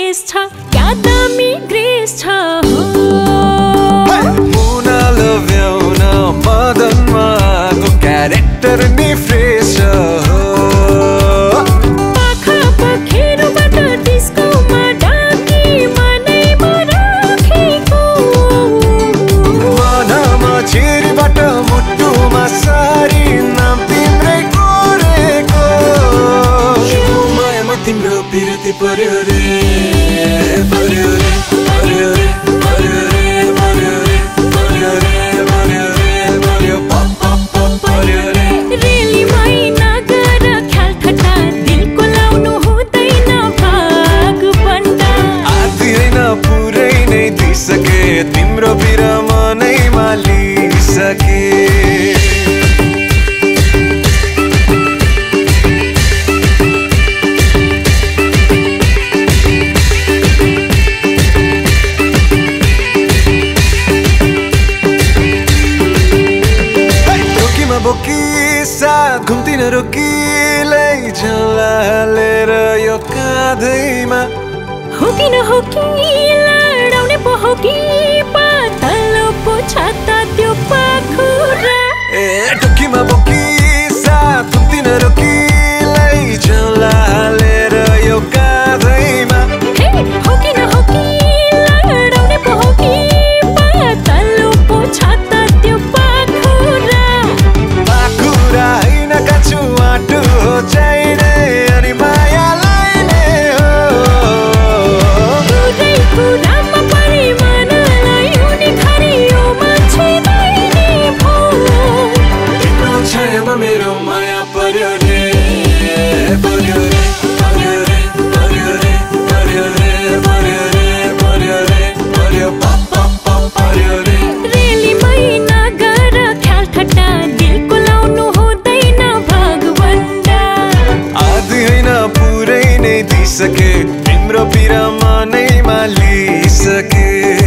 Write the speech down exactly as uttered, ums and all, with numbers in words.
श्रेष्ठ क्या दामी ग्रेष्ठ हो मुना लव्यौना मदनमा तो क्यारेक्टर नि फ्रेश हो पाखा पखेरुबाट डिस्कोमा डाकी मनै मराखेको मनमा छिरीबाट मुटुमा सारी नाम तिम्रै कोरेको यो मायामा तिम्रो बिरती पर्यो रे पर्यो रे पर्यो रे पर्यो रे पर्यो रे पर्यो रे पर्यो रे पर्यो पप पप पप पर्यो रे रेली मैना गर ख्याल खटा दिलको लाउनु हुँदैन भाग बन्दा आदि हैन पुरै नै दिइसके तिम्रो बिरम नै मालिसके घुम्दिन रोकिलै झला हालेर यो काँधैमा हो कि न हो कि लडाउने पो हो कि पातलो पो छाता त्यो पाखुरा ए ढुकीमा बोकी साथ घुम्दिन रोकिलै झला हालेर यो काँधैमा हो कि न हो कि लडाउने पो हो कि पातलो पो छाता त्यो पाखुरा पाखुरा आटु हो चाहिने अनि माया लाइने हो पुरै कुरामा परि मनलाई हुने खरी यो मान्छे दिने भो तिम्रो छायामा मेरो माया पर्यो रे पर्यो रे पर्यो रे पर्यो रे पर्यो रे पर्यो रे पर्यो रे पर्यो पप पप पप पर्यो रे रेली मैना गर ख्याल खटा दिलको लाउनु हुँदैन पुरै नै दिइसके तिम्रो बिरह मनै मालिसके।